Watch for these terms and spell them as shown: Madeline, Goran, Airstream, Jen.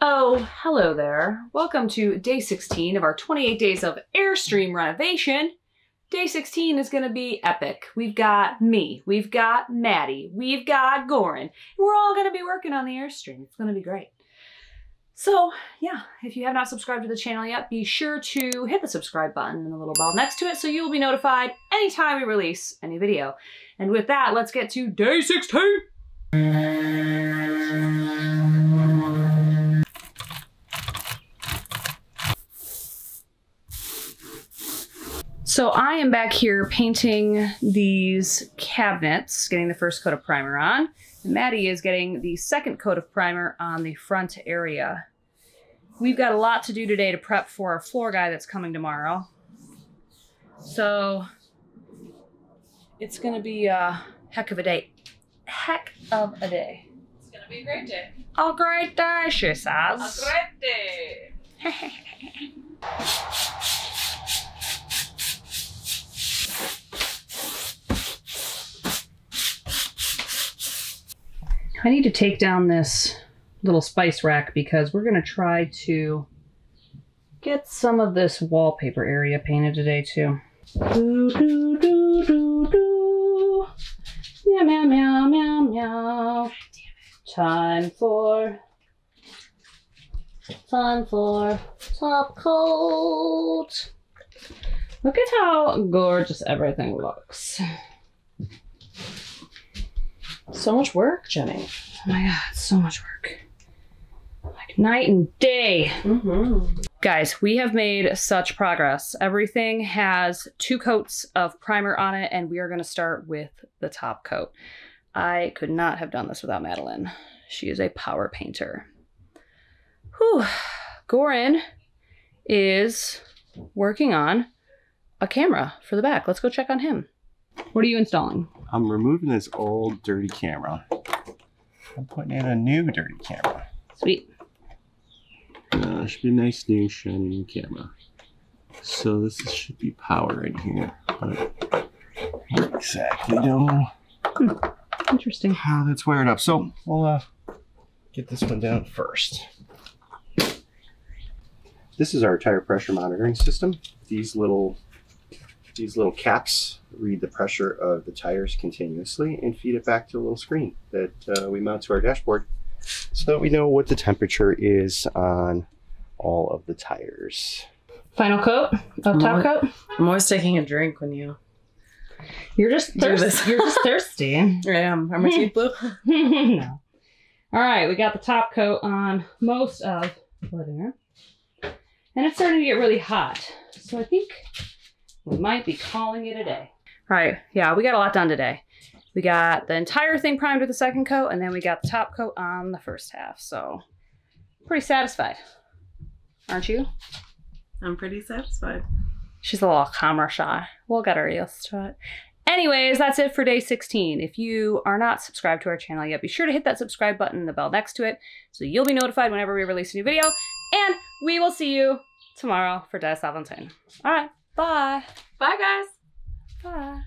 Oh, hello there. Welcome to day 16 of our 28 days of Airstream renovation. Day 16 is gonna be epic. We've got me, we've got Maddie, we've got Goran. We're all gonna be working on the Airstream. It's gonna be great. So yeah, if you have not subscribed to the channel yet, be sure to hit the subscribe button and the little bell next to it so you'll be notified anytime we release any video. And with that, let's get to day 16. So I am back here painting these cabinets, getting the first coat of primer on. And Maddie is getting the second coat of primer on the front area. We've got a lot to do today to prep for our floor guy that's coming tomorrow. So it's gonna be a heck of a day. Heck of a day. It's gonna be a great day. A great day, she says. A great day. I need to take down this little spice rack because we're gonna try to get some of this wallpaper area painted today too. Doo, doo, doo, doo, doo. Meow, meow, meow, meow, meow. Time for top coat. Look at how gorgeous everything looks. So much work, Jenny. Oh my God, so much work. Like night and day. Mm-hmm. Guys, we have made such progress. Everything has two coats of primer on it, and we are gonna start with the top coat. I could not have done this without Madeline. She is a power painter. Whew. Goran is working on a camera for the back. Let's go check on him. What are you installing? I'm removing this old dirty camera. I'm putting in a new dirty camera. Sweet. It should be a nice new shiny new camera. So this should be power in here, but I exactly don't know. Interesting. How that's wired up. So we'll get this one down first. This is our tire pressure monitoring system. These little caps read the pressure of the tires continuously and feed it back to a little screen that we mount to our dashboard so that we know what the temperature is on all of the tires. Final coat, top coat. I'm always taking a drink when you... You're just thirsty. I am. Am I too blue? No. All right, we got the top coat on most of the living room. And it's starting to get really hot. So I think we might be calling it a day. All right, yeah, we got a lot done today. We got the entire thing primed with the second coat, and then we got the top coat on the first half. So pretty satisfied, aren't you? I'm pretty satisfied. She's a little camera shy. We'll get her used to it. Anyways, that's it for day 16. If you are not subscribed to our channel yet, be sure to hit that subscribe button and the bell next to it so you'll be notified whenever we release a new video. And we will see you tomorrow for Day 17. All right. Bye. Bye, guys. Bye.